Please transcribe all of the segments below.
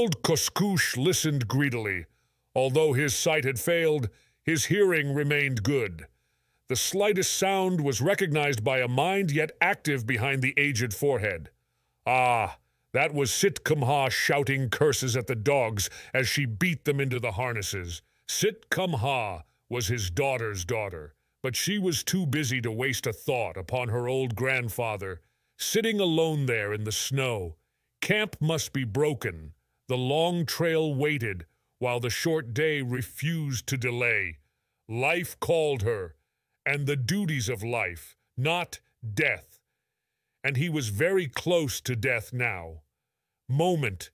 Old Koskoosh listened greedily. Although his sight had failed, his hearing remained good. The slightest sound was recognized by a mind yet active behind the aged forehead. Ah, that was Sitkumha shouting curses at the dogs as she beat them into the harnesses. Sitkumha was his daughter's daughter, but she was too busy to waste a thought upon her old grandfather, sitting alone there in the snow. Camp must be broken. The long trail waited, while the short day refused to delay. Life called her, and the duties of life, not death. And he was very close to death now. Moment.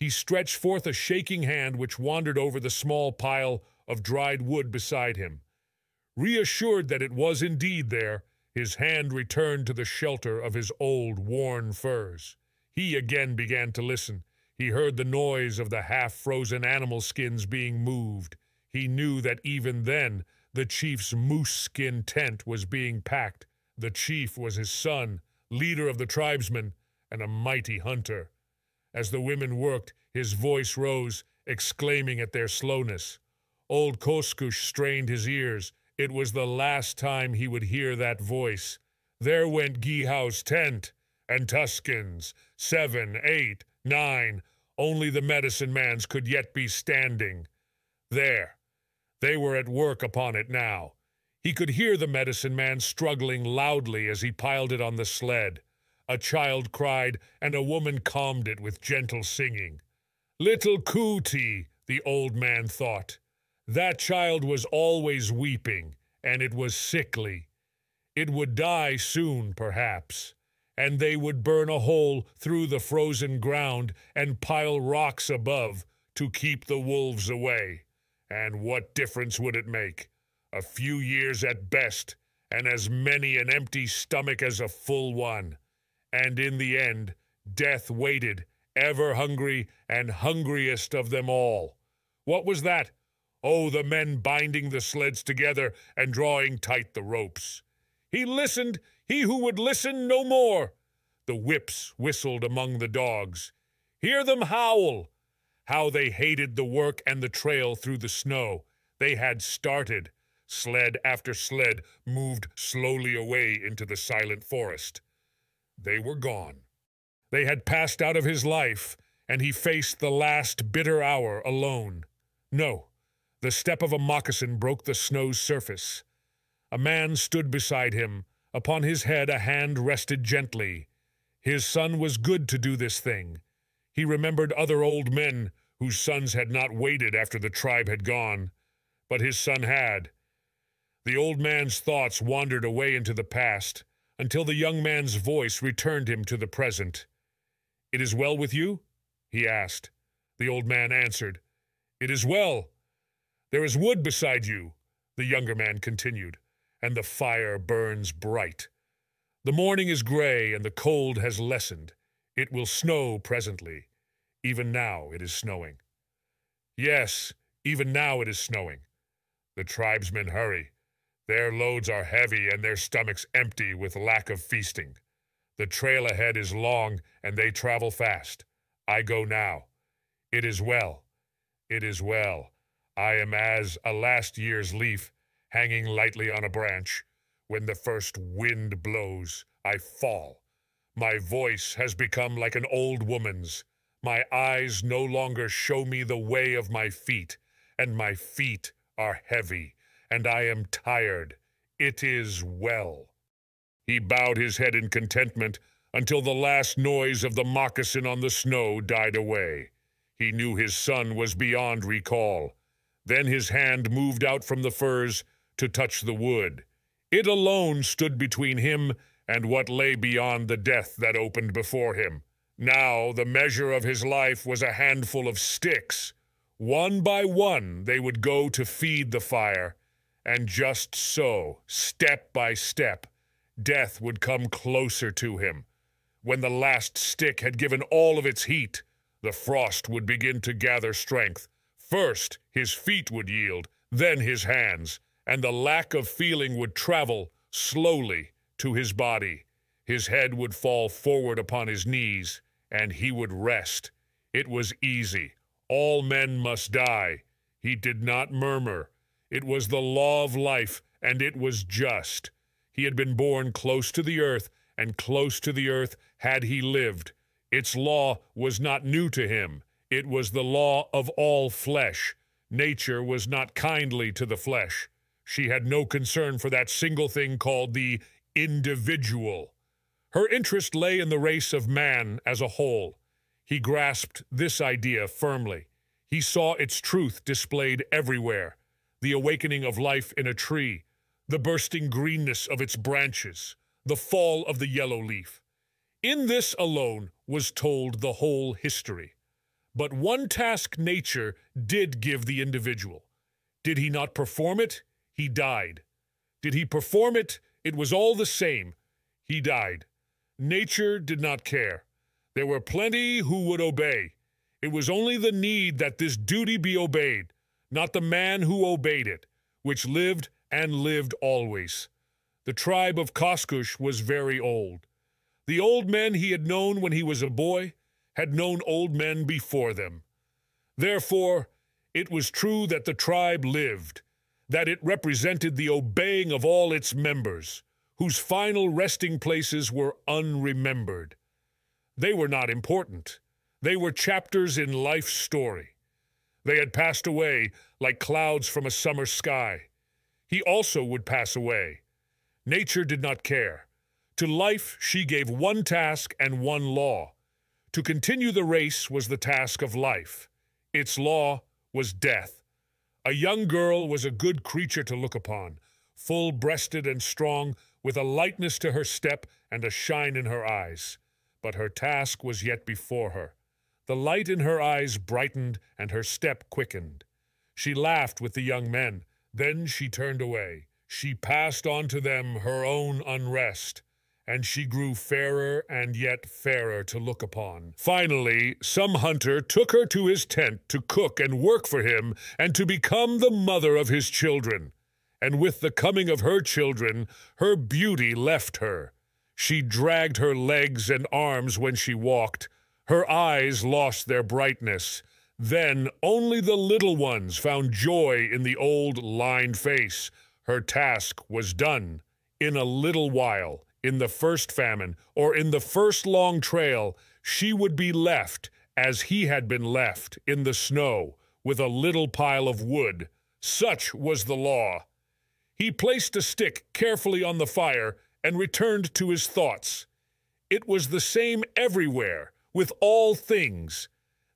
He stretched forth a shaking hand which wandered over the small pile of dried wood beside him. Reassured that it was indeed there, his hand returned to the shelter of his old, worn furs. He again began to listen. He heard the noise of the half-frozen animal skins being moved. He knew that even then the chief's moose-skin tent was being packed. The chief was his son, leader of the tribesmen, and a mighty hunter. As the women worked, his voice rose, exclaiming at their slowness. Old Koskoosh strained his ears. It was the last time he would hear that voice. There went Gihau's tent, and Tusken's, 7, 8, 9. Only the medicine man's could yet be standing. There. They were at work upon it now. He could hear the medicine man struggling loudly as he piled it on the sled. A child cried, and a woman calmed it with gentle singing. Little Cootie, the old man thought. That child was always weeping, and it was sickly. It would die soon, perhaps, and they would burn a hole through the frozen ground and pile rocks above to keep the wolves away. And what difference would it make? A few years at best, and as many an empty stomach as a full one. And in the end, death waited, ever hungry and hungriest of them all. What was that? Oh, the men binding the sleds together and drawing tight the ropes. He listened, he who would listen no more. The whips whistled among the dogs. Hear them howl. How they hated the work and the trail through the snow. They had started. Sled after sled moved slowly away into the silent forest. They were gone. They had passed out of his life, and he faced the last bitter hour alone. No, the step of a moccasin broke the snow's surface. A man stood beside him. Upon his head a hand rested gently. His son was good to do this thing. He remembered other old men whose sons had not waited after the tribe had gone, but his son had. The old man's thoughts wandered away into the past, until the young man's voice returned him to the present. "It is well with you?" he asked. The old man answered, "It is well." "There is wood beside you," the younger man continued, "and the fire burns bright. The morning is gray and the cold has lessened. It will snow presently. Even now it is snowing." "Yes, even now it is snowing." "The tribesmen hurry. Their loads are heavy and their stomachs empty with lack of feasting. The trail ahead is long and they travel fast. I go now. It is well. It is well. I am as a last year's leaf hanging lightly on a branch. When the first wind blows, I fall. My voice has become like an old woman's. My eyes no longer show me the way of my feet, and my feet are heavy. And I am tired. It is well." He bowed his head in contentment until the last noise of the moccasin on the snow died away. He knew his son was beyond recall. Then his hand moved out from the furs to touch the wood. It alone stood between him and what lay beyond the death that opened before him. Now the measure of his life was a handful of sticks. One by one they would go to feed the fire. And just so, step by step, death would come closer to him. When the last stick had given all of its heat, the frost would begin to gather strength. First, his feet would yield, then his hands, and the lack of feeling would travel slowly to his body. His head would fall forward upon his knees, and he would rest. It was easy. All men must die. He did not murmur. It was the law of life, and it was just. He had been born close to the earth, and close to the earth had he lived. Its law was not new to him. It was the law of all flesh. Nature was not kindly to the flesh. She had no concern for that single thing called the individual. Her interest lay in the race of man as a whole. He grasped this idea firmly. He saw its truth displayed everywhere. The awakening of life in a tree, the bursting greenness of its branches, the fall of the yellow leaf. In this alone was told the whole history. But one task nature did give the individual. Did he not perform it? He died. Did he perform it? It was all the same. He died. Nature did not care. There were plenty who would obey. It was only the need that this duty be obeyed, not the man who obeyed it, which lived and lived always. The tribe of Koskoosh was very old. The old men he had known when he was a boy had known old men before them. Therefore, it was true that the tribe lived, that it represented the obeying of all its members, whose final resting places were unremembered. They were not important. They were chapters in life's story. They had passed away like clouds from a summer sky. He also would pass away. Nature did not care. To life, she gave one task and one law. To continue the race was the task of life. Its law was death. A young girl was a good creature to look upon, full-breasted and strong, with a lightness to her step and a shine in her eyes. But her task was yet before her. The light in her eyes brightened and her step quickened. She laughed with the young men. Then she turned away. She passed on to them her own unrest, and she grew fairer and yet fairer to look upon. Finally, some hunter took her to his tent to cook and work for him and to become the mother of his children. And with the coming of her children, her beauty left her. She dragged her legs and arms when she walked. Her eyes lost their brightness. Then only the little ones found joy in the old, lined face. Her task was done. In a little while, in the first famine, or in the first long trail, she would be left, as he had been left, in the snow, with a little pile of wood. Such was the law. He placed a stick carefully on the fire and returned to his thoughts. It was the same everywhere, with all things.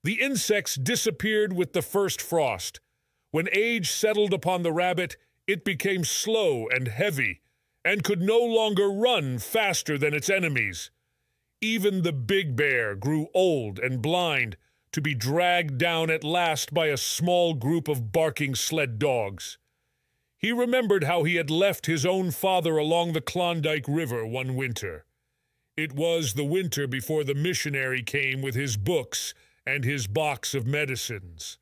The insects disappeared with the first frost. When age settled upon the rabbit, it became slow and heavy, and could no longer run faster than its enemies. Even the big bear grew old and blind, to be dragged down at last by a small group of barking sled dogs. He remembered how he had left his own father along the Klondike River one winter. It was the winter before the missionary came with his books and his box of medicines.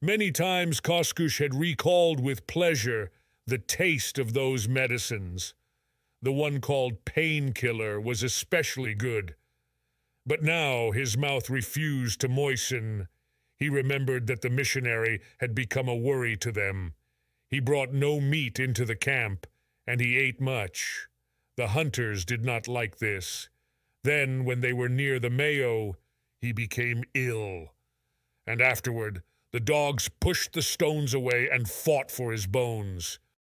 Many times Koskoosh had recalled with pleasure the taste of those medicines. The one called painkiller was especially good. But now his mouth refused to moisten. He remembered that the missionary had become a worry to them. He brought no meat into the camp, and he ate much. The hunters did not like this. Then, when they were near the Mayo, he became ill. And afterward, the dogs pushed the stones away and fought for his bones.